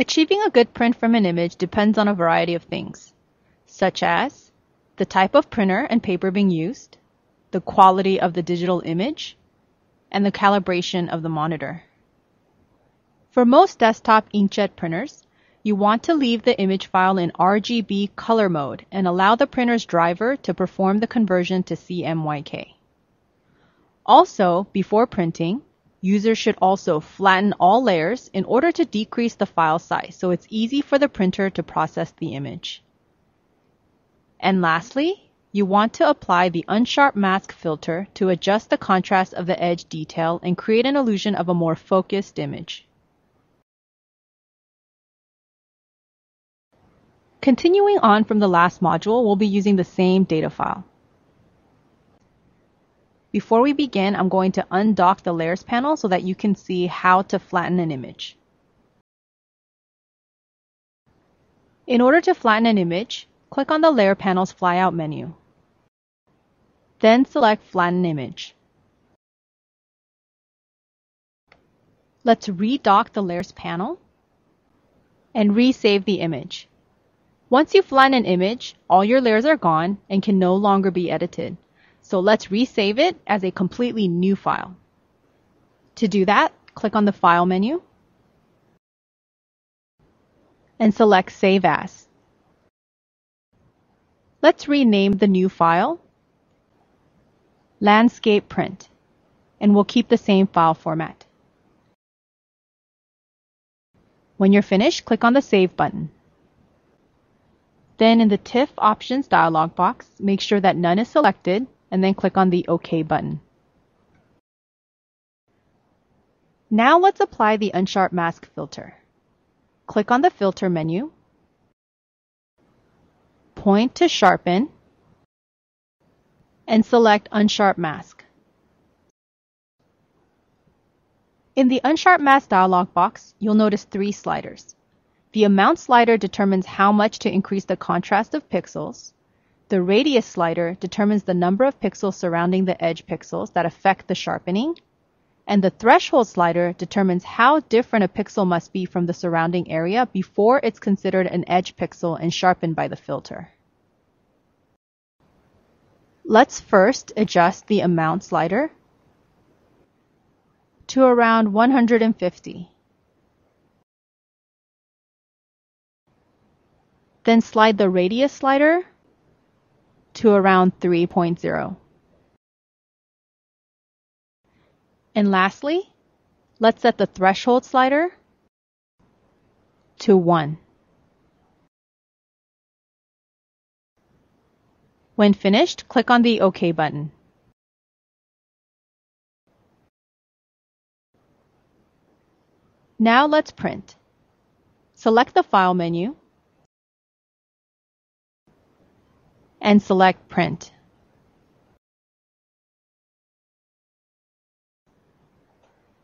Achieving a good print from an image depends on a variety of things, such as the type of printer and paper being used, the quality of the digital image, and the calibration of the monitor. For most desktop inkjet printers, you want to leave the image file in RGB color mode and allow the printer's driver to perform the conversion to CMYK. Also, before printing, users should also flatten all layers in order to decrease the file size so it's easy for the printer to process the image. And lastly, you want to apply the Unsharp Mask filter to adjust the contrast of the edge detail and create an illusion of a more focused image. Continuing on from the last module, we'll be using the same data file. Before we begin, I'm going to undock the Layers panel so that you can see how to flatten an image. In order to flatten an image, click on the Layer panel's flyout menu. Then select Flatten Image. Let's redock the Layers panel and resave the image. Once you flatten an image, all your layers are gone and can no longer be edited. So let's resave it as a completely new file. To do that, click on the File menu and select Save As. Let's rename the new file Landscape Print, and we'll keep the same file format. When you're finished, click on the Save button. Then in the TIFF options dialog box, make sure that none is selected and then click on the OK button. Now let's apply the Unsharp Mask filter. Click on the filter menu, point to sharpen, and select Unsharp Mask. In the Unsharp Mask dialog box, you'll notice three sliders. The amount slider determines how much to increase the contrast of pixels. The radius slider determines the number of pixels surrounding the edge pixels that affect the sharpening. And the threshold slider determines how different a pixel must be from the surrounding area before it's considered an edge pixel and sharpened by the filter. Let's first adjust the amount slider to around 150. Then slide the radius slider to around 3.0. And lastly, let's set the threshold slider to 1. When finished, click on the OK button. Now let's print. Select the File menu and select Print.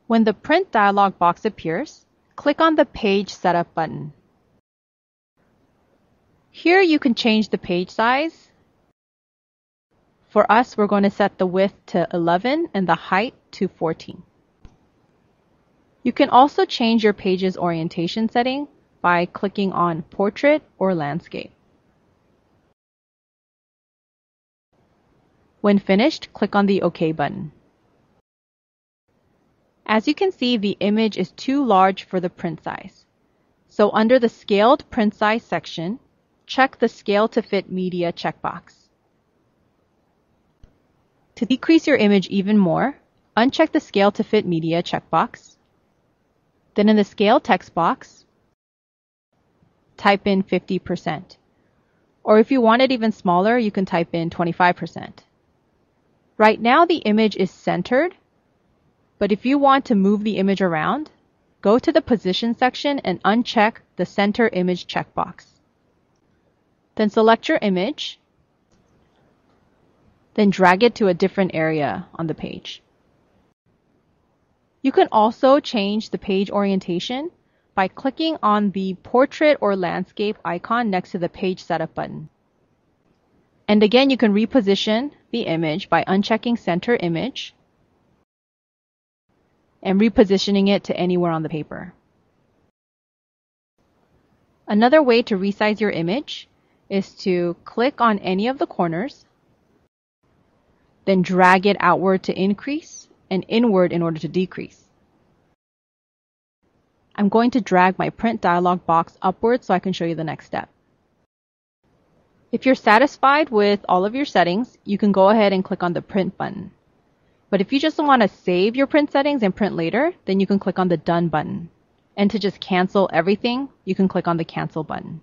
When the Print dialog box appears, click on the Page Setup button. Here you can change the page size. For us, we're going to set the width to 11 and the height to 14. You can also change your page's orientation setting by clicking on Portrait or Landscape. When finished, click on the OK button. As you can see, the image is too large for the print size. So under the Scaled Print Size section, check the Scale to Fit Media checkbox. To decrease your image even more, uncheck the Scale to Fit Media checkbox. Then in the Scale text box, type in 50%. Or if you want it even smaller, you can type in 25%. Right now the image is centered, but if you want to move the image around, go to the Position section and uncheck the Center Image checkbox. Then select your image, then drag it to a different area on the page. You can also change the page orientation by clicking on the Portrait or Landscape icon next to the Page Setup button. And again, you can reposition the image by unchecking Center Image and repositioning it to anywhere on the paper. Another way to resize your image is to click on any of the corners, then drag it outward to increase and inward in order to decrease. I'm going to drag my print dialog box upward so I can show you the next step. If you're satisfied with all of your settings, you can go ahead and click on the print button. But if you just want to save your print settings and print later, then you can click on the done button. And to just cancel everything, you can click on the cancel button.